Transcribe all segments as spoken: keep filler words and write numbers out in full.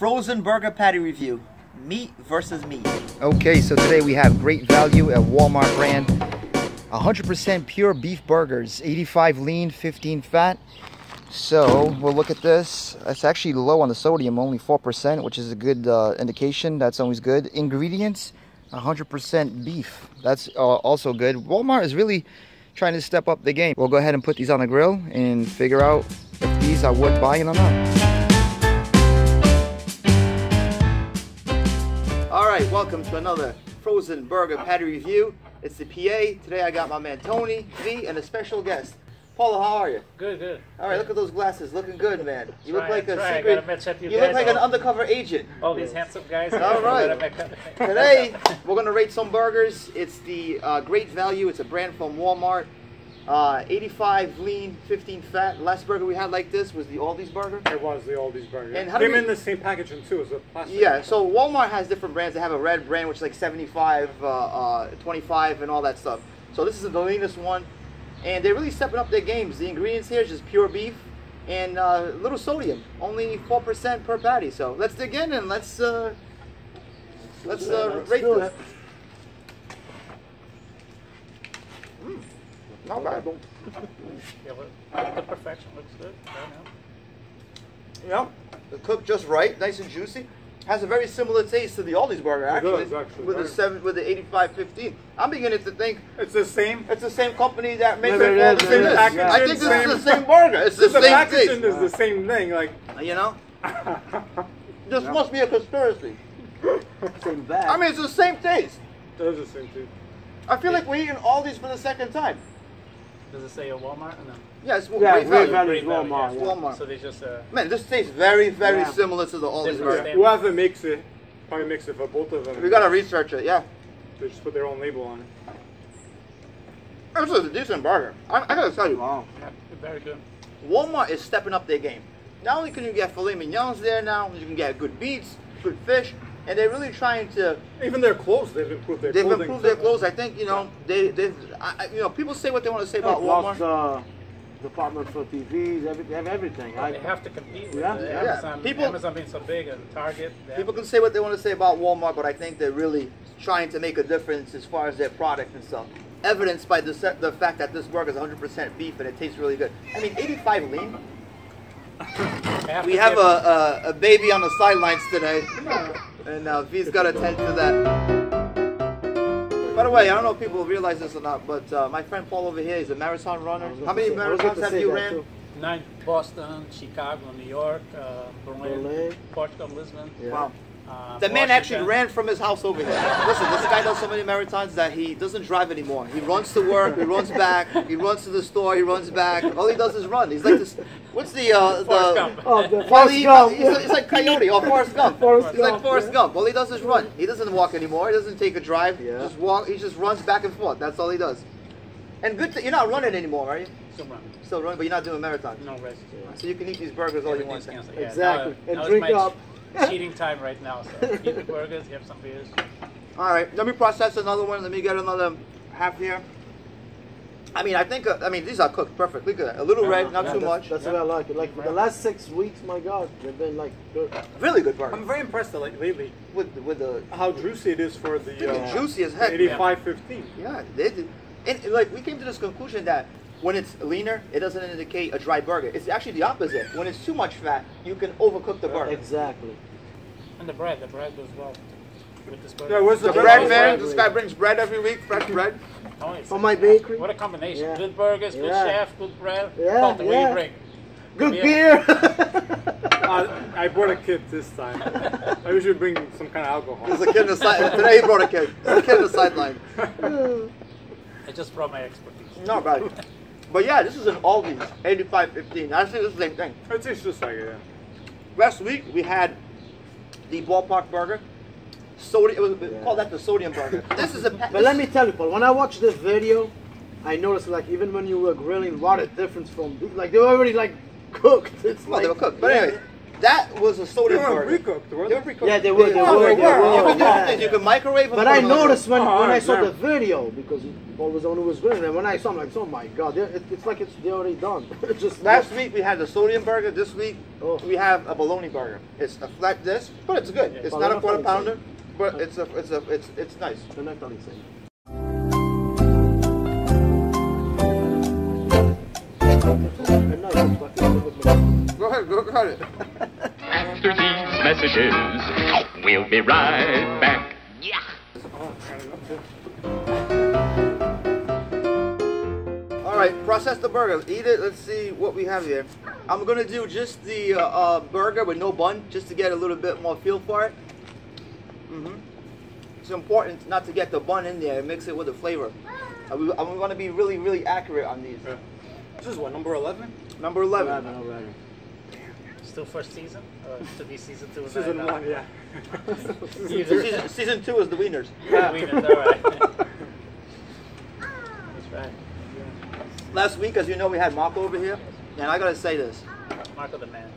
frozen burger patty review, meat versus meat. Okay, so today we have Great Value at Walmart brand, one hundred percent pure beef burgers, eighty-five lean, fifteen fat. So we'll look at this. It's actually low on the sodium, only four percent, which is a good uh, indication. That's always good. Ingredients, one hundred percent beef. That's uh, also good. Walmart is really trying to step up the game. We'll go ahead and put these on the grill and figure out if these are worth buying or not. Alright, welcome to another frozen burger patty review. It's the P A. Today I got my man Tony, V, and a special guest. Paula, how are you? Good, good. Alright, look at those glasses. Looking good, man. You try, look like a try. secret... You, you look like all... an undercover agent. All these handsome guys. Alright. Today, we're going to rate some burgers. It's the uh, Great Value. It's a brand from Walmart. Uh, eighty-five lean, fifteen fat. Last burger we had like this was the Aldi's burger. It was the Aldi's burger. And how came do we... in the same packaging too, as a plastic. Yeah, so Walmart has different brands. They have a red brand which is like seventy-five, uh, uh, twenty-five, and all that stuff. So this is the leanest one, and they're really stepping up their games. The ingredients here is just pure beef and uh, little sodium, only four percent per patty. So let's dig in and let's uh, let's uh, yeah, let's rate this. Not bad. Yeah, but the perfection looks good. Yeah, the cooked just right, nice and juicy. Has a very similar taste to the Aldi's burger, actually, does, actually with the seven, with the eighty-five fifteen. I'm beginning to think it's the same. It's the same company that makes no, it. Is, it is. Packaging, I think this same, is the same burger. It's the, the same packaging taste. Is the same thing, like you know. This no. must be a conspiracy. Same bag. I mean, it's the same taste. It is the same taste. I feel like we're eating Aldi's for the second time. Does it say a Walmart or no? Yeah, it's Walmart. Yeah, Great Value. Value. Great Value. Walmart. Yeah. Walmart. So they just uh, man, this tastes very, very yeah. similar to the Aldi's burger. Whoever makes it, probably makes it for both of them. We gotta research it. Yeah, they just put their own label on it. This is a decent burger. I, I gotta tell you, wow, yeah, very good. Walmart is stepping up their game. Not only can you get filet mignons there now, you can get good beets, good fish. And they're really trying to. Even their clothes, they've improved their. They've clothing. improved their clothes. I think you know they they I, you know people say what they want to say about Walmart. Lost, uh, department for T Vs, every, they have everything. Well, I, they have to compete. Yeah, with yeah. Amazon, people, Amazon being so big and Target. People can say what they want to say about Walmart, but I think they're really trying to make a difference as far as their product and stuff. Evidenced by the the fact that this burger is one hundred percent beef and it tastes really good. I mean, eighty-five lean. We have a, a a baby on the sidelines today. And uh, V's got to attend to that. By the way, I don't know if people realize this or not, but uh, my friend Paul over here is a marathon runner. How many marathons have you ran? Too. Nine. Boston, Chicago, New York, uh, Berlin, Berlin, Portugal, Lisbon. Yeah. Wow. Uh, the man actually ran from his house over here. Listen, this guy does so many marathons that he doesn't drive anymore. He runs to work, he runs back, he runs to the store, he runs back. All he does is run. He's like this. What's the uh, Forrest the? Gump. Oh, the Forrest he, Gump. He's, he's like Coyote or Forrest Gump. Forrest he's Gump, like Forrest yeah. Gump. All he does is run. He doesn't walk anymore. He doesn't take a drive. Yeah. Just walk. He just runs back and forth. That's all he does. And good. To, you're not running anymore, are you? Still running. Still running, but you're not doing marathons. No rest. So you can eat these burgers all you want. Yeah, exactly. No, and no, drink up. It's eating time right now, so eat the burgers, have some beers. Alright, let me process another one, let me get another half here. I mean, I think, uh, I mean, these are cooked perfect. Look at that, a little yeah, red, not yeah, too that's, much. That's yeah. what I like. Like, for the last six weeks, my God, they've been like good. Really good burgers. I'm very impressed like, lately with, with the... How juicy it is for the... Uh, juicy as heck. eighty-five fifteen. Yeah, they did. And like, we came to this conclusion that when it's leaner, it doesn't indicate a dry burger. It's actually the opposite. When it's too much fat, you can overcook the burger. Exactly. And the bread, the bread goes well with this burger. Yeah, where's the, the bread, bread, man? Bread. This guy brings bread every week, fresh bread. Oh, it's From my bakery. What a combination. Yeah. Good burgers, good yeah. chef, good bread. Yeah, the yeah. you bring. Good beer. beer. uh, I brought a kid this time. I usually bring some kind of alcohol. There's a kid in the sideline. Today he brought a kid. There's a kid in the sideline. I just brought my expertise. Not bad. But yeah, this is an Aldi's, eighty-five fifteen. I think it's the same thing. It tastes just like it, yeah. Last week, we had the ballpark burger. Sodi it was yeah. called that the sodium burger. This is a... But let me tell you, Paul, when I watched this video, I noticed, like, even when you were grilling, what a difference from... Like, they were already, like, cooked. It's well, like, they were cooked. But anyway, That was a soda burger. They were pre-cooked. They were pre-cooked. Yeah, they were. They were. They were. They were. You can do things. You can microwave them. But I noticed when when I saw the video, because always only was grilling, and when I saw, I'm like, oh my god, it's like it's they already done. Just last week we had the sodium burger. This week we have a bologna burger. It's a flat disc, but it's good. It's not a quarter pounder, but it's a it's a it's it's nice. Go ahead, go cut it. After these messages, we'll be right back. Yeah. All right, process the burger. Eat it. Let's see what we have here. I'm gonna do just the uh, uh, burger with no bun, just to get a little bit more feel for it. Mm-hmm. It's important not to get the bun in there and mix it with the flavor. I'm gonna be really, really accurate on these. Yeah. This is what, number eleven? Number eleven. eleven, eleven. Still first season? Uh, to be season two. Season nine, one, yeah. season, season two is the wieners. Yeah. The wieners, all right. That's right. Last week, as you know, we had Marco over here, and I gotta say this. Marco the man.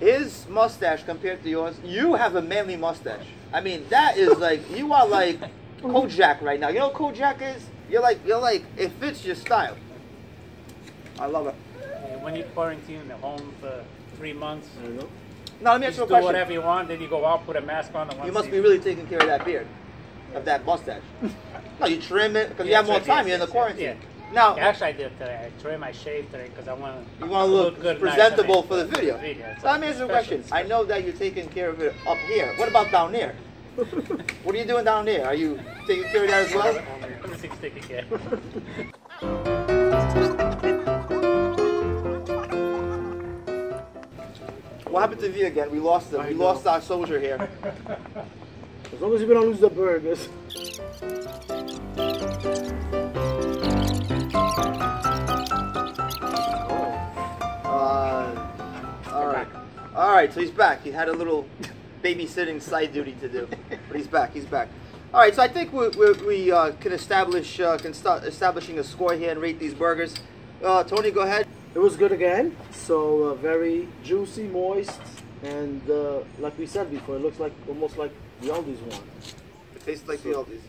His mustache compared to yours, you have a manly mustache. I mean, that is like, you are like Kojak right now. You know what Kojak is? You're like, you're like, it fits your style. I love it. And when you quarantine at home for three months, no, let me ask you a question. Do whatever you want, then you go out, put a mask on. You must be really taking care of that beard, of that mustache. No, you trim it because you have more time. You're in the quarantine. Now, actually, I did today. I trim, I shaved today because I want to. You want to look good, presentable for the video. Let me ask you a question. I know that you're taking care of it up here. What about down there? What are you doing down there? Are you taking care of that as well? Everything's taken care of. What happened to V again? We lost them. I we know. lost our soldier here. As long as we don't lose the burgers. Uh, all right. All right, so he's back. He had a little babysitting side duty to do, but he's back. He's back. All right, so I think we, we, we uh, can establish, uh, can start establishing a score here and rate these burgers. Uh, Tony, go ahead. It was good again, so uh, very juicy, moist, and uh, like we said before, it looks like almost like the Aldi's one. It tastes like so, the Aldi's.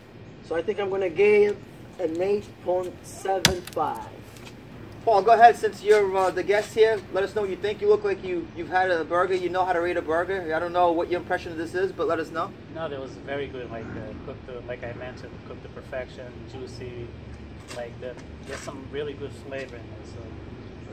So I think I'm going to give an eight point seven five. Paul, go ahead, since you're uh, the guest here, let us know what you think. You look like you, you've had a burger, you know how to rate a burger. I don't know what your impression of this is, but let us know. No, that was very good, like uh, cooked, uh, like I mentioned, cooked to perfection, juicy, like the, there's some really good flavor in there, so.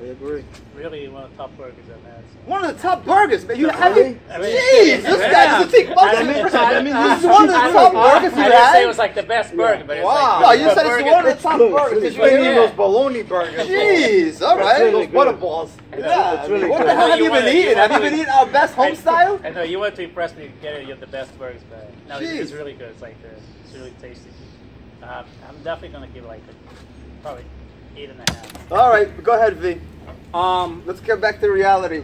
I agree. Really one of the top burgers I've had. So. One of the top burgers, man. You have it? Jeez, this guy's a thick bucket. This is one of the top burgers you had? I didn't say it was like the best burger, yeah. but it's wow. like... Wow, no, you said it's one of the top burgers. It's really those bologna burgers. Jeez, all right. Really those good. Butter balls. Yeah, really what good. the hell have you, you been wanted, eating? You have you been eating our best home style? I know, you want to impress me getting the best burgers, but no, it's really good. It's like, it's really tasty. I'm definitely going to give like probably... Eight and a half. All right, go ahead, V. Um, Let's get back to reality.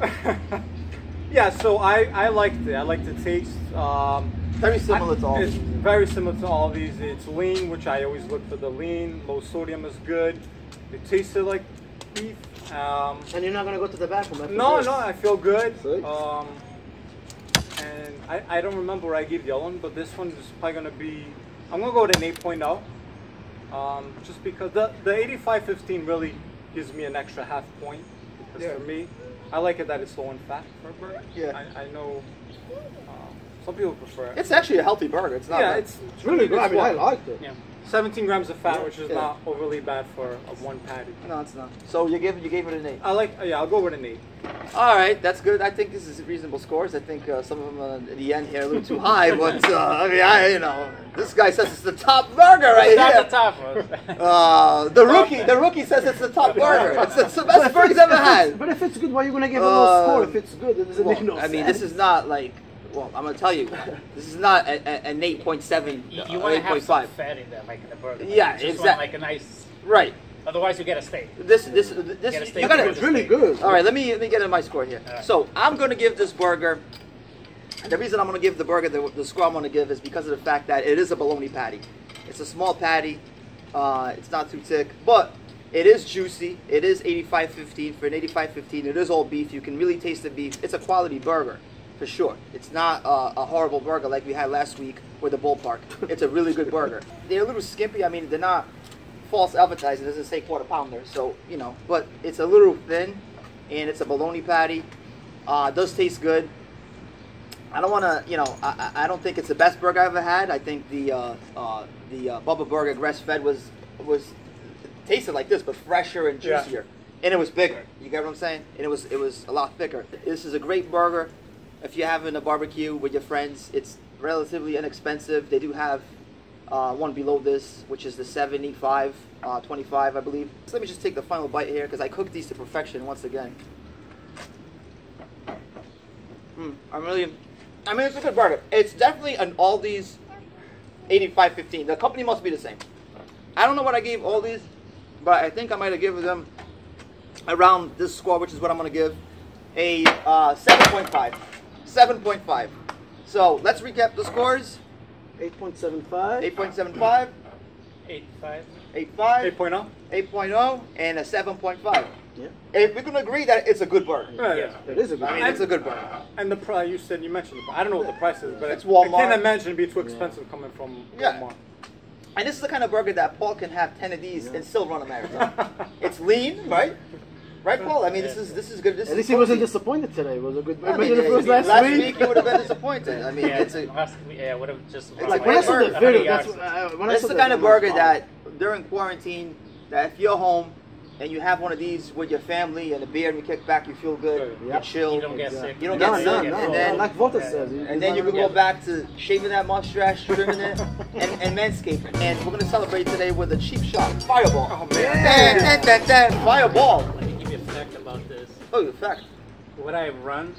Yeah, so I, I liked it. I like the taste. Um, very similar I, to all it's these. Very similar to all these. It's lean, which I always look for the lean. Low sodium is good. It tasted like beef. Um, and you're not going to go to the bathroom after No, this. no, I feel good. Six. Um, And I, I don't remember where I gave the other one, but this one is probably going to be... I'm going to go with an eight point oh. Um, just because the, the eighty-five fifteen really gives me an extra half point, because yeah. for me, I like it that it's low in fat for a burger. Yeah. I, I know um, some people prefer it. It's actually a healthy burger. It's not. Yeah, bad. It's, it's really good. I mean, I liked it. Yeah. seventeen grams of fat, yeah. which is yeah. not overly bad for a one patty. No, it's not. So you gave, you gave it an eight? I like, yeah, I'll go with an eight. All right, that's good. I think this is reasonable scores. I think uh, some of them uh, at the end here are a little too high, but uh, I mean, I, you know, this guy says it's the top burger right it's here. It's not the top. uh, the rookie, the rookie says it's the top burger. It's, it's the best burger he's ever had. But if it's good, why are you gonna give uh, a low score? If it's good, it doesn't well, make no sense. I mean, this is not like. Well, I'm gonna tell you, this is not a, a, an eight point seven. You, you want to have some fat in there, like in the burger. Like yeah, exactly. Like a nice. Right. Otherwise, you get a steak. This, this, this. You, you got it. Really good. All right, let me let me get in my score here. Right. So I'm gonna give this burger. The reason I'm gonna give the burger the, the score I'm gonna give is because of the fact that it is a bologna patty. It's a small patty. Uh, it's not too thick, but it is juicy. It is eighty-five fifteen for an eighty-five fifteen. It is all beef. You can really taste the beef. It's a quality burger. for sure. It's not uh, a horrible burger like we had last week with the ballpark. It's a really good burger. They're a little skimpy. I mean, they're not false advertising. It doesn't say quarter pounder, so, you know. But it's a little thin, and it's a bologna patty. Uh, it does taste good. I don't want to, you know, I, I don't think it's the best burger I've ever had. I think the uh, uh, the uh, Bubba Burger grass-fed was, was tasted like this, but fresher and juicier. Yeah. And it was bigger. You get what I'm saying? And it was it was a lot thicker. This is a great burger. If you're having a barbecue with your friends, it's relatively inexpensive. They do have uh, one below this, which is the seventy-five, uh, twenty-five, I believe. So let me just take the final bite here, because I cooked these to perfection once again. Mm, I'm really, I mean, it's a good burger. It's definitely an Aldi's eighty-five fifteen. The company must be the same. I don't know what I gave Aldi's, but I think I might have given them around this score, which is what I'm going to give, a uh, seven point five. seven point five. So let's recap the scores. eight point seven five. eight point seven five. eight point five. eight point five. eight point oh. eight point oh and a seven point five. Yeah. If we can agree that it's a good burger. Right. Yeah. It is a good burger. I mean, it's a good burger. And the price, you said, you mentioned, I don't know what the price is, but it's Walmart. I can't imagine it'd be too expensive yeah. coming from Walmart. Yeah. And this is the kind of burger that Paul can have ten of these yeah. and still run a marathon. It's lean, right? Right, Paul? I mean, this is this is good. This At is least he wasn't disappointed today. It was a good. I mean, it was last, last week. He would have been disappointed. I mean, yeah, it's a. Last week, yeah, would have just. It's like when I saw the video. That's what, uh, when this I saw is the kind of burger that during quarantine, that if you're home, and you have one of these with your family and a beer, and you kick back, you feel good, yeah. you chill, you don't get sick, you don't no, get sick, no, no. and then like Walter says, and, and then you can go back to shaving that mustache, trimming it, and, and manscaping. And we're gonna celebrate today with a cheap shot, Fireball. Oh man, yeah. that, that, that, that. Fireball. Let me give you a fact about this. Oh, a fact. What I have run.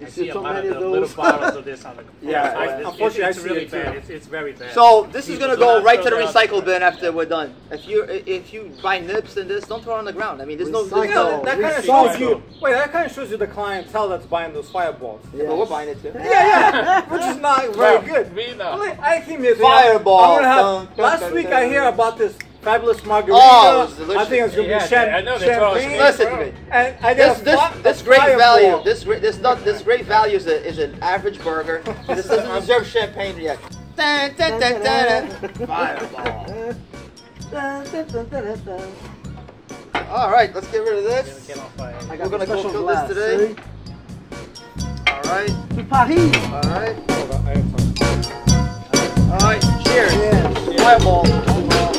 I see a lot of the little bottles of this on the yeah. I, this, unfortunately, it's, it's I see really it bad. It's, it's very bad. So this is gonna go right to the recycle bin after we're done. If you if you buy nips and this, don't throw it on the ground. I mean, there's no. There's no that kind of shows you. Wait, that kind of shows you the clientele that's buying those Fireballs. Yeah, but we're buying it too. Yeah, yeah, which is not very good. Me no. Like, I came here. Fireball. I'm gonna have, last week I hear about this. Fabulous margarita. Oh, I think it's going to yeah, be yeah, I know champagne. Listen to me. And I this, this, this great value. Ball. This great. This not. This great value is, a, is an average burger. This doesn't deserve champagne yet. Dun, dun, dun, dun, dun. Fireball. Dun, dun, dun, dun, dun. All right, let's get rid of this. Get off fire. We're going to go through this today. See? All right. Paris. All right. All right. Cheers. Cheers. Fireball.